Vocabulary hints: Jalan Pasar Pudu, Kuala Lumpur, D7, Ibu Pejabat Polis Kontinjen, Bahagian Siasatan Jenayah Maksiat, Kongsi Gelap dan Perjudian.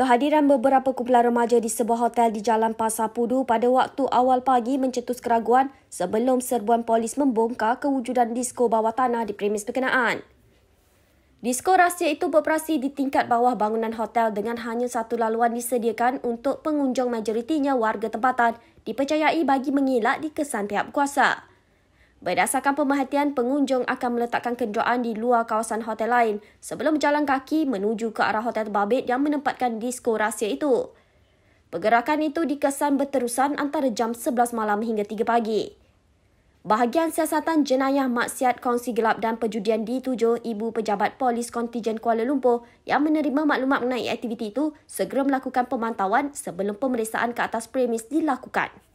Kehadiran beberapa kumpulan remaja di sebuah hotel di Jalan Pasar Pudu pada waktu awal pagi mencetus keraguan sebelum serbuan polis membongkar kewujudan disko bawah tanah di premis berkenaan. Disko rahsia itu beroperasi di tingkat bawah bangunan hotel dengan hanya satu laluan disediakan untuk pengunjung majoritinya warga tempatan dipercayai bagi mengelak dikesan pihak berkuasa. Berdasarkan pemerhatian, pengunjung akan meletakkan kenderaan di luar kawasan hotel lain sebelum berjalan kaki menuju ke arah hotel terbabit yang menempatkan disko rahsia itu. Pergerakan itu dikesan berterusan antara jam 11 malam hingga 3 pagi. Bahagian Siasatan Jenayah Maksiat Kongsi Gelap dan Perjudian D7, Ibu Pejabat Polis Kontijen Kuala Lumpur yang menerima maklumat mengenai aktiviti itu segera melakukan pemantauan sebelum pemeriksaan ke atas premis dilakukan.